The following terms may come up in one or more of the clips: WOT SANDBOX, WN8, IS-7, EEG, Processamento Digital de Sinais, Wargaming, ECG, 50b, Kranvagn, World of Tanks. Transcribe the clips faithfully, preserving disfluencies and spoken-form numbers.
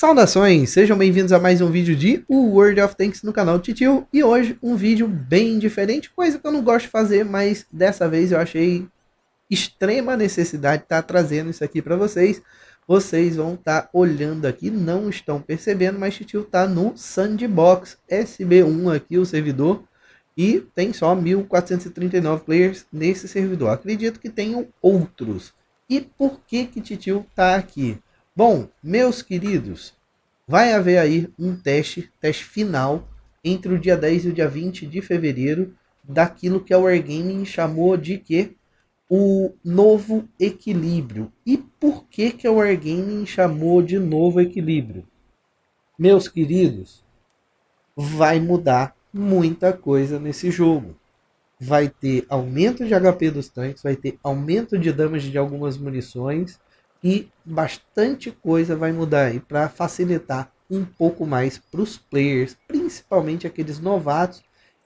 Saudações, sejam bem-vindos a mais um vídeo de World of Tanks no canal Titio. E hoje um vídeo bem diferente, coisa que eu não gosto de fazer, mas dessa vez eu achei extrema necessidade estar trazendo isso aqui para vocês. Vocês vão estar olhando aqui, não estão percebendo, mas Titio está no Sandbox S B um aqui, o servidor. E tem só mil quatrocentos e trinta e nove players nesse servidor, acredito que tenham outros. E por que que Titio está aqui? Bom, meus queridos, vai haver aí um teste, teste final, entre o dia dez e o dia vinte de fevereiro, daquilo que a Wargaming chamou de que? O novo equilíbrio. E por que que a Wargaming chamou de novo equilíbrio? Meus queridos, vai mudar muita coisa nesse jogo. Vai ter aumento de H P dos tanques, vai ter aumento de damage de algumas munições. E bastante coisa vai mudar aí para facilitar um pouco mais para os players, principalmente aqueles novatos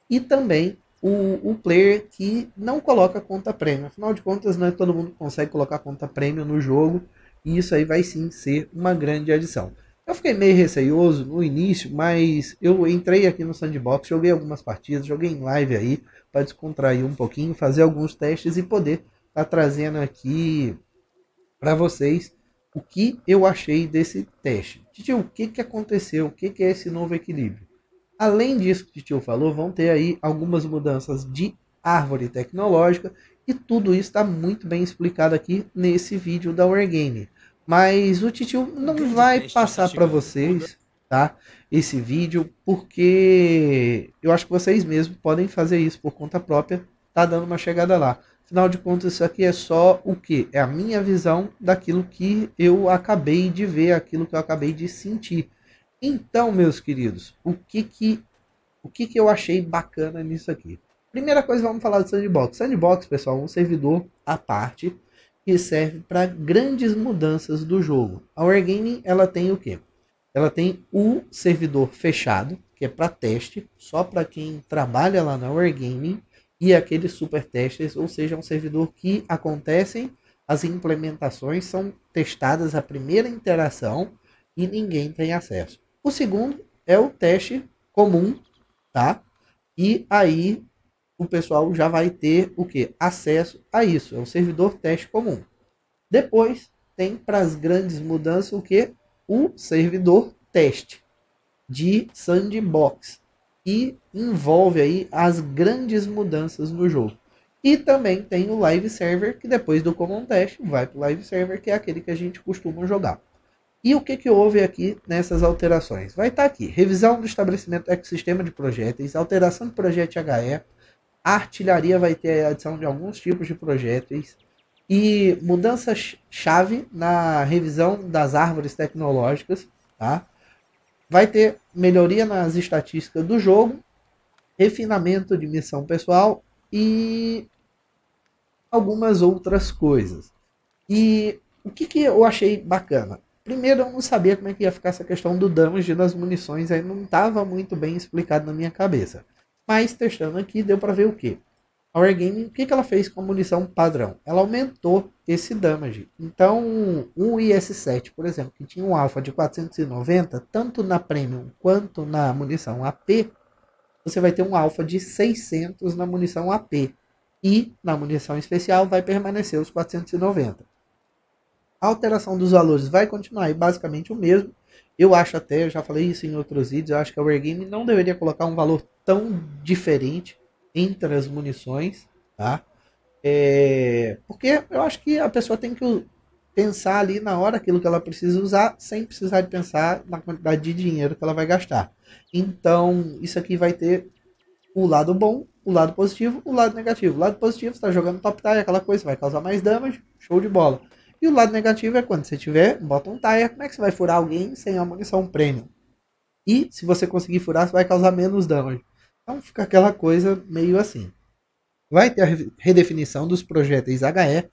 e também o, o player que não coloca conta premium. Afinal de contas, não é todo mundo que consegue colocar conta premium no jogo e isso aí vai sim ser uma grande adição. Eu fiquei meio receioso no início, mas eu entrei aqui no Sandbox, joguei algumas partidas, joguei em live aí para descontrair um pouquinho, fazer alguns testes e poder estar trazendo aqui para vocês o que eu achei desse teste. Titio, o que que aconteceu? O que que é esse novo equilíbrio? Além disso que o Titio falou, vão ter aí algumas mudanças de árvore tecnológica e tudo isso está muito bem explicado aqui nesse vídeo da Wargaming. Mas o Titio não vai passar para vocês, tá, esse vídeo, porque eu acho que vocês mesmos podem fazer isso por conta própria, tá dando uma chegada lá. Afinal de contas, isso aqui é só o que? É a minha visão daquilo que eu acabei de ver, aquilo que eu acabei de sentir. Então, meus queridos, o que que, o que, que eu achei bacana nisso aqui? Primeira coisa, vamos falar do Sandbox. Sandbox, pessoal, é um servidor à parte que serve para grandes mudanças do jogo. A Wargaming, ela tem o que? Ela tem o servidor fechado, que é para teste, só para quem trabalha lá na Wargaming. E aqueles super testes, ou seja, um servidor que acontecem, as implementações são testadas a primeira interação e ninguém tem acesso. O segundo é o teste comum, tá? E aí o pessoal já vai ter o que? Acesso a isso, é um servidor teste comum. Depois tem para as grandes mudanças o que? O servidor teste de Sandbox. E envolve aí as grandes mudanças no jogo. E também tem o live server, que depois do common test vai para o live server, que é aquele que a gente costuma jogar. E o que que houve aqui nessas alterações? Vai estar aqui, revisão do estabelecimento do ecossistema de projéteis, alteração de projétil H E, a artilharia vai ter a adição de alguns tipos de projéteis, e mudança-chave na revisão das árvores tecnológicas, tá? Vai ter melhoria nas estatísticas do jogo, refinamento de missão pessoal e algumas outras coisas. E o que que eu achei bacana? Primeiro, eu não sabia como é que ia ficar essa questão do damage das munições, aí não estava muito bem explicado na minha cabeça. Mas testando aqui, deu para ver o que? A Wargaming, o que que ela fez com a munição padrão? Ela aumentou esse damage. Então, um I S sete, por exemplo, que tinha um alfa de quatrocentos e noventa, tanto na Premium quanto na munição A P, você vai ter um alfa de seiscentos na munição A P. E na munição especial vai permanecer os quatrocentos e noventa. A alteração dos valores vai continuar e basicamente o mesmo. Eu acho até, eu já falei isso em outros vídeos, eu acho que a Wargaming não deveria colocar um valor tão diferente entre as munições, tá? É, porque eu acho que a pessoa tem que pensar ali na hora aquilo que ela precisa usar, sem precisar de pensar na quantidade de dinheiro que ela vai gastar. Então, isso aqui vai ter o lado bom, o lado positivo, o lado negativo. O lado positivo, você está jogando top tire, aquela coisa, vai causar mais damage, show de bola. E o lado negativo é quando você tiver, bota um tire, como é que você vai furar alguém sem a munição premium? E se você conseguir furar, você vai causar menos damage. Então fica aquela coisa meio assim. Vai ter a redefinição dos projéteis H E.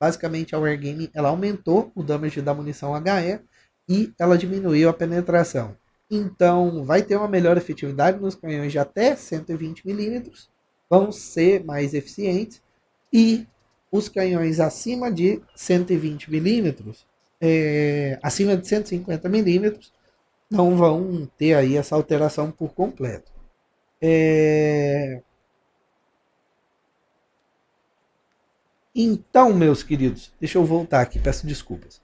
Basicamente a Wargaming ela aumentou o damage da munição H E e ela diminuiu a penetração. Então vai ter uma melhor efetividade nos canhões de até cento e vinte milímetros. Vão ser mais eficientes. E os canhões acima de cento e vinte milímetros, é, acima de cento e cinquenta milímetros, não vão ter aí essa alteração por completo. É... Então, meus queridos, deixa eu voltar aqui, peço desculpas.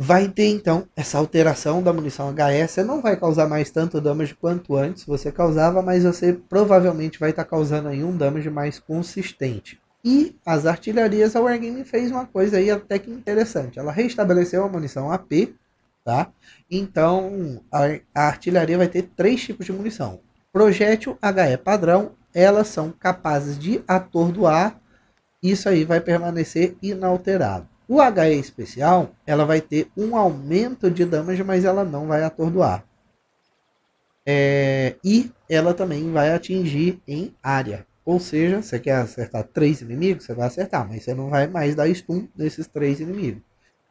Vai ter então essa alteração da munição H S, você não vai causar mais tanto damage quanto antes você causava, mas você provavelmente vai estar tá causando aí um damage mais consistente. E as artilharias, a Wargaming fez uma coisa aí até que interessante, ela restabeleceu a munição A P, tá? Então a, a artilharia vai ter três tipos de munição. Projétil H E padrão, elas são capazes de atordoar, isso aí vai permanecer inalterado. O H E especial, ela vai ter um aumento de damage, mas ela não vai atordoar. É, e ela também vai atingir em área. Ou seja, você quer acertar três inimigos, você vai acertar, mas você não vai mais dar stun nesses três inimigos.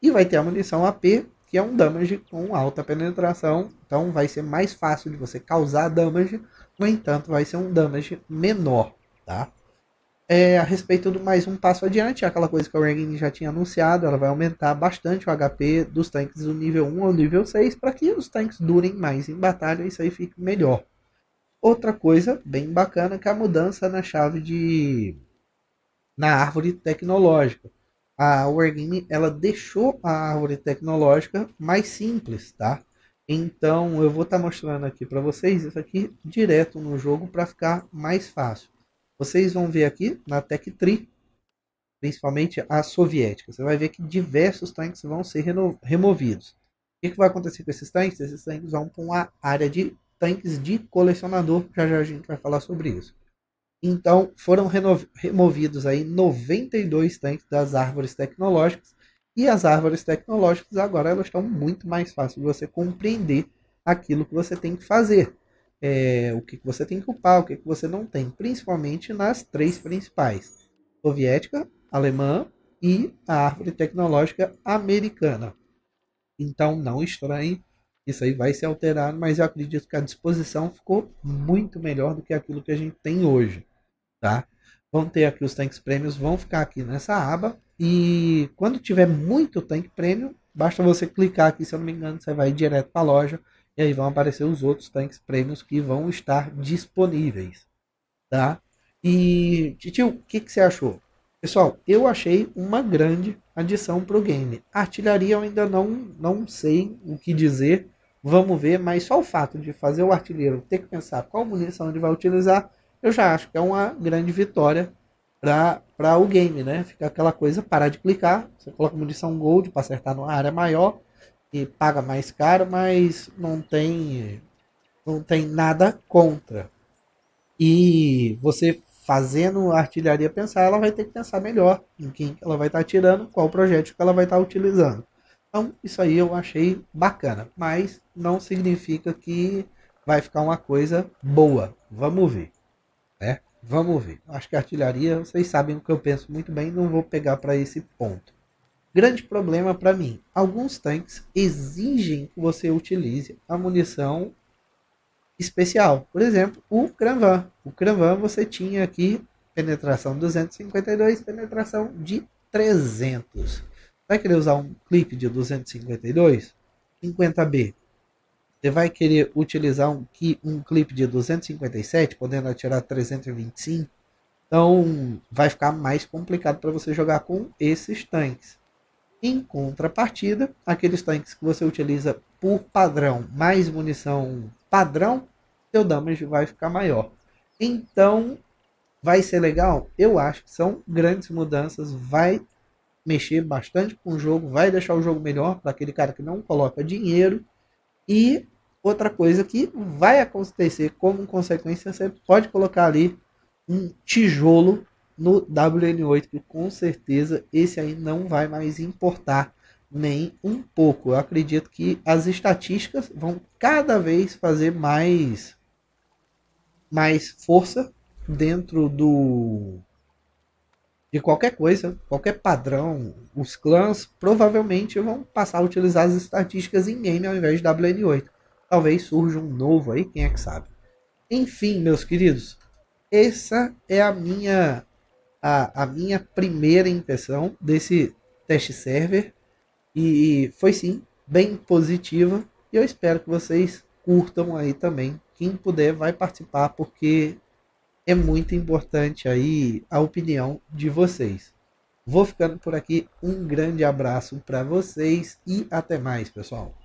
E vai ter a munição A P, que é um damage com alta penetração. Então vai ser mais fácil de você causar damage, no entanto vai ser um damage menor, tá? É, a respeito do mais um passo adiante, aquela coisa que a Wargaming já tinha anunciado, ela vai aumentar bastante o H P dos tanques do nível um ao nível seis, para que os tanques durem mais em batalha e isso aí fique melhor. Outra coisa bem bacana que é a mudança na chave de... na árvore tecnológica. A Wargaming, ela deixou a árvore tecnológica mais simples, tá? Então eu vou estar tá mostrando aqui para vocês isso aqui direto no jogo para ficar mais fácil. Vocês vão ver aqui na Tech Tree, principalmente a soviética, você vai ver que diversos tanques vão ser removidos. O que, que vai acontecer com esses tanques? Esses tanques vão para uma área de tanques de colecionador, já já a gente vai falar sobre isso. Então foram removidos aí noventa e dois tanques das árvores tecnológicas, e as árvores tecnológicas agora elas estão muito mais fáceis de você compreender aquilo que você tem que fazer. É, o que você tem que upar, o que você não tem, principalmente nas três principais: soviética, alemã e a árvore tecnológica americana. Então não estranhe, isso aí vai ser alterado, mas eu acredito que a disposição ficou muito melhor do que aquilo que a gente tem hoje, tá? Vão ter aqui os tanques prêmios, vão ficar aqui nessa aba, e quando tiver muito tanque prêmio, basta você clicar aqui, se eu não me engano, você vai direto para a loja. E aí vão aparecer os outros tanques prêmios que vão estar disponíveis, tá? E, Titio, o que, que você achou? Pessoal, eu achei uma grande adição para o game. Artilharia eu ainda não, não sei o que dizer, vamos ver, mas só o fato de fazer o artilheiro ter que pensar qual munição ele vai utilizar, eu já acho que é uma grande vitória para o game, né? Fica aquela coisa, parar de clicar, você coloca munição gold para acertar numa área maior, e paga mais caro, mas não tem, não tem nada contra. E você fazendo a artilharia pensar, ela vai ter que pensar melhor em quem ela vai estar atirando, qual projétil que ela vai estar utilizando. Então isso aí eu achei bacana, mas não significa que vai ficar uma coisa boa. Vamos ver, né? Vamos ver. Acho que a artilharia, vocês sabem o que eu penso muito bem, não vou pegar para esse ponto. Grande problema para mim, alguns tanques exigem que você utilize a munição especial. Por exemplo, o Kranvagn. O Kranvagn você tinha aqui penetração duzentos e cinquenta e dois, penetração de trezentos. Vai querer usar um clipe de duzentos e cinquenta e dois? cinquenta B. Você vai querer utilizar um, um clipe de duzentos e cinquenta e sete, podendo atirar trezentos e vinte e cinco? Então vai ficar mais complicado para você jogar com esses tanques. Em contrapartida, aqueles tanques que você utiliza por padrão, mais munição padrão, seu damage vai ficar maior. Então, vai ser legal? Eu acho que são grandes mudanças, vai mexer bastante com o jogo, vai deixar o jogo melhor para aquele cara que não coloca dinheiro. E outra coisa que vai acontecer como consequência, você pode colocar ali um tijolo no W N oito, que com certeza esse aí não vai mais importar nem um pouco. Eu acredito que as estatísticas vão cada vez fazer mais, mais força dentro do de qualquer coisa, qualquer padrão. Os clãs provavelmente vão passar a utilizar as estatísticas em game ao invés de W N oito. Talvez surja um novo aí, quem é que sabe. Enfim, meus queridos, essa é a minha... A, a minha primeira impressão desse teste server, e foi sim bem positiva. E eu espero que vocês curtam aí também. Quem puder vai participar, porque é muito importante aí a opinião de vocês. Vou ficando por aqui. Um grande abraço para vocês e até mais, pessoal.